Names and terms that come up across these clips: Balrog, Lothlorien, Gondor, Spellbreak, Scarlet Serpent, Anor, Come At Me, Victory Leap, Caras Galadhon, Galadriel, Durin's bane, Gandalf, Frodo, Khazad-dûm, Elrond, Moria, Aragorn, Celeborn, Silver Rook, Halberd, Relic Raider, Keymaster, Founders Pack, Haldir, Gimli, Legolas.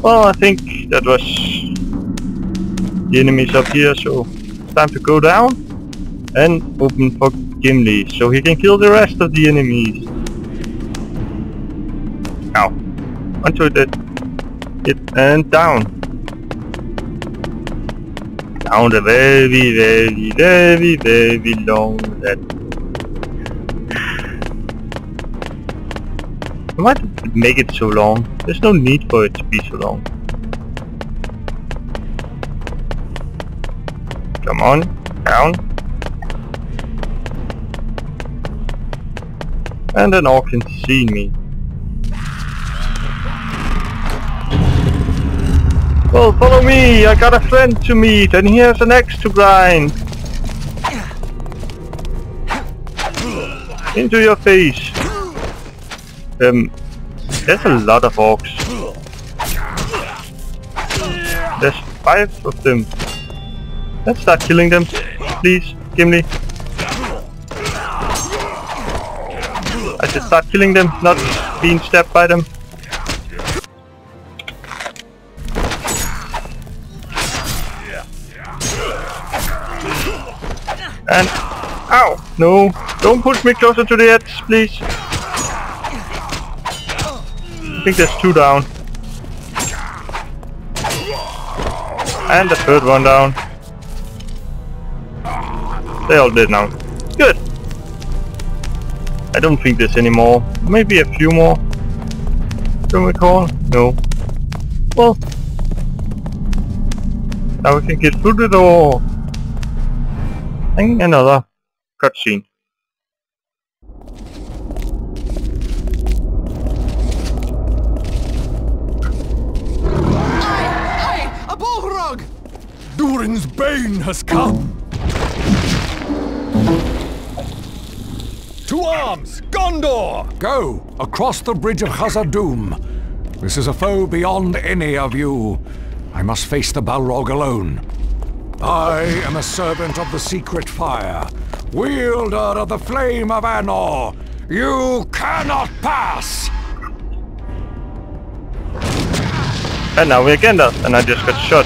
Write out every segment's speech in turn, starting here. Well, I think that was the enemies up here, so it's time to go down and open for Gimli so he can kill the rest of the enemies. Ow. Onto that. It and down. Down the very, very, very, very long ladder. Why did it make it so long? There's no need for it to be so long. Come on, down. And an orc can see me. Well, follow me! I got a friend to meet and he has an axe to grind! Into your face! There's a lot of orcs. There's 5 of them. Let's start killing them, please, Gimli. I should start killing them, not being stabbed by them. And, ow, no, don't push me closer to the edge, please. I think there's 2 down. And the 3rd one down. They're all dead now. Good! I don't think there's any more. Maybe a few more. Don't recall? No. Well. Now we can get through the door. And another cutscene. Durin's bane has come! To arms! Gondor! Go! Across the bridge of Khazad-dûm. This is a foe beyond any of you. I must face the Balrog alone. I am a servant of the secret fire, wielder of the flame of Anor. You cannot pass! And now we're Gandalf, and I just got shot.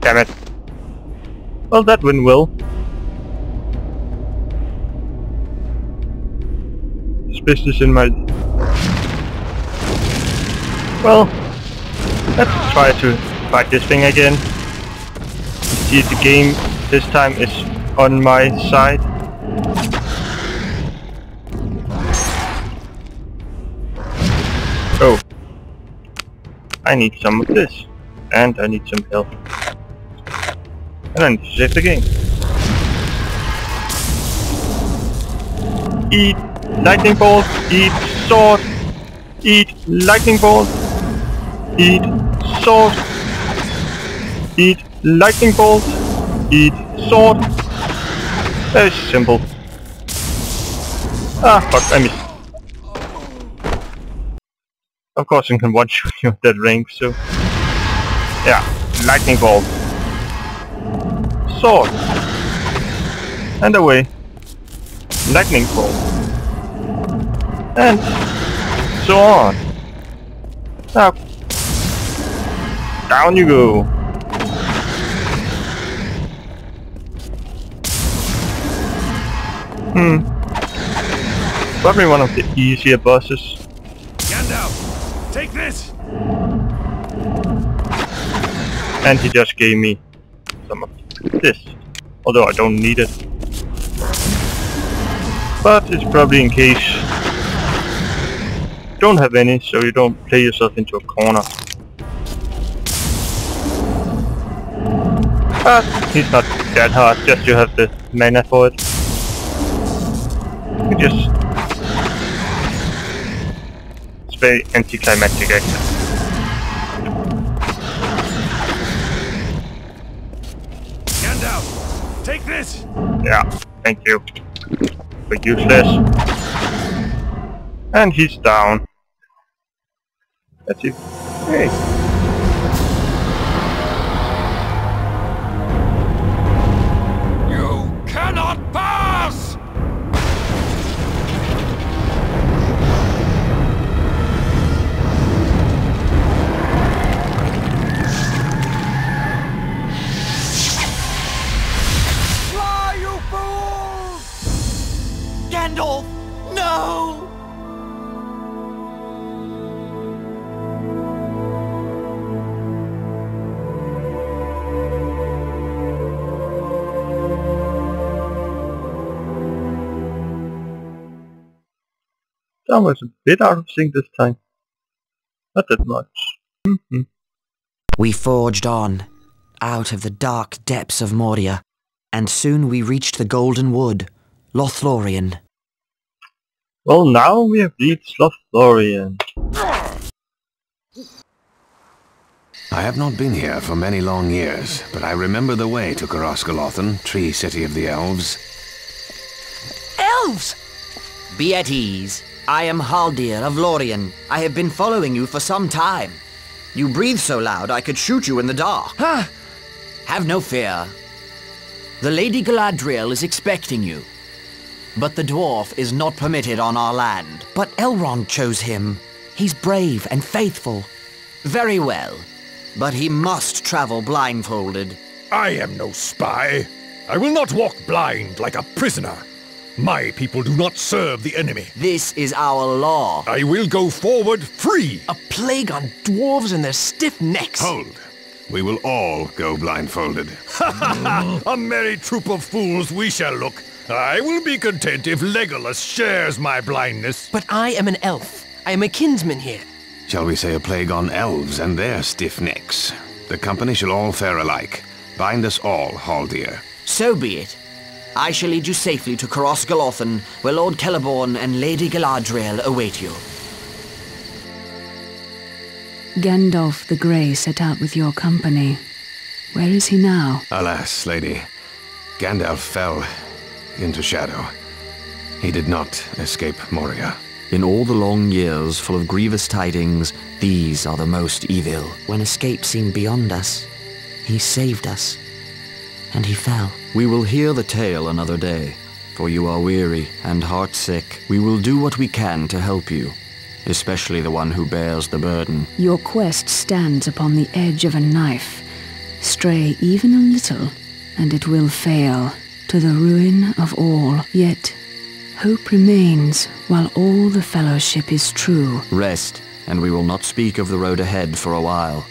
Damn it. Well, that went well. Suspicious in my... Well, let's try to fight this thing again. See if the game this time is on my side. Oh. I need some of this. And I need some help. And I need to save the game. Eat lightning bolt, eat sword, eat lightning bolt, eat sword, eat lightning bolt, eat sword. Very simple. Ah, fuck, I missed. Of course I can watch you at that range, so... Yeah, lightning bolt. Sword. And away. Lightning bolt. And so on. Now. Down you go. Probably one of the easier bosses. Gandalf, take this! And he just gave me some of this, although I don't need it, but it's probably in case you don't have any, so you don't play yourself into a corner. But it's not that hard, just you have the mana for it. You just... It's very anticlimactic actually. Take this! Yeah, thank you. But useless. And he's down. That's it. Hey! That was a bit out of sync this time. Not that much. We forged on, out of the dark depths of Moria, and soon we reached the Golden Wood, Lothlorien. Well, now we have reached Lothlorien. I have not been here for many long years, but I remember the way to Caras Galadhon, tree city of the elves. Elves! Be at ease. I am Haldir of Lorien. I have been following you for some time. You breathe so loud I could shoot you in the dark. Huh? Have no fear. The Lady Galadriel is expecting you. But the dwarf is not permitted on our land. But Elrond chose him. He's brave and faithful. Very well. But he must travel blindfolded. I am no spy. I will not walk blind like a prisoner. My people do not serve the enemy. This is our law. I will go forward free. A plague on dwarves and their stiff necks. Hold. We will all go blindfolded. Ha ha ha! A merry troop of fools we shall look. I will be content if Legolas shares my blindness. But I am an elf. I am a kinsman here. Shall we say a plague on elves and their stiff necks? The company shall all fare alike. Bind us all, Haldir. So be it. I shall lead you safely to Caras Galadhon, where Lord Celeborn and Lady Galadriel await you. Gandalf the Grey set out with your company. Where is he now? Alas, lady. Gandalf fell into shadow. He did not escape Moria. In all the long years full of grievous tidings, these are the most evil. When escape seemed beyond us, he saved us, and he fell. We will hear the tale another day, for you are weary and heartsick. We will do what we can to help you, especially the one who bears the burden. Your quest stands upon the edge of a knife. Stray even a little, and it will fail, to the ruin of all. Yet hope remains while all the fellowship is true. Rest, and we will not speak of the road ahead for a while.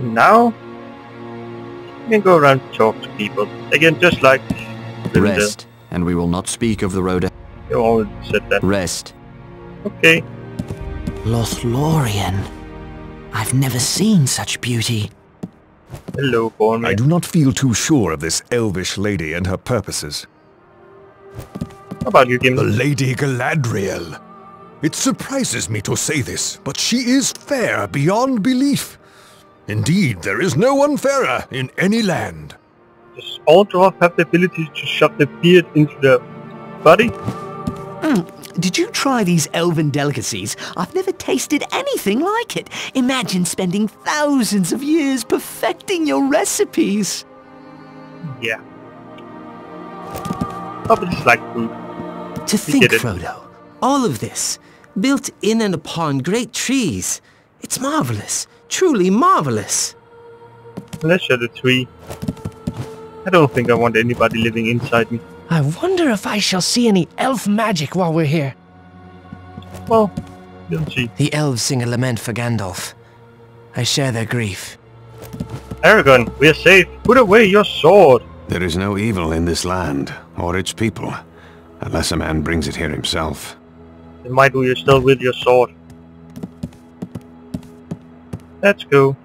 Now, we can go around and talk to people. Again, just like... Rest, and we will not speak of the road ahead. You already said that. Rest. Okay. Lothlorien. I've never seen such beauty. Hello, Born. I do not feel too sure of this elvish lady and her purposes. How about you, Gimli? The Lady Galadriel. It surprises me to say this, but she is fair beyond belief. Indeed, there is no one fairer in any land. Does all dwarves have the ability to shove their beard into their body? Did you try these elven delicacies? I've never tasted anything like it. Imagine spending thousands of years perfecting your recipes. Yeah. Probably just like food. To think, Frodo. All of this, built in and upon great trees. It's marvelous. Truly marvelous. Let's share the tree. I don't think I want anybody living inside me. I wonder if I shall see any elf magic while we're here. Well, you'll see. The elves sing a lament for Gandalf. I share their grief. Aragorn, we are safe. Put away your sword. There is no evil in this land, or its people, unless a man brings it here himself. Then why do you still with your sword? Let's go.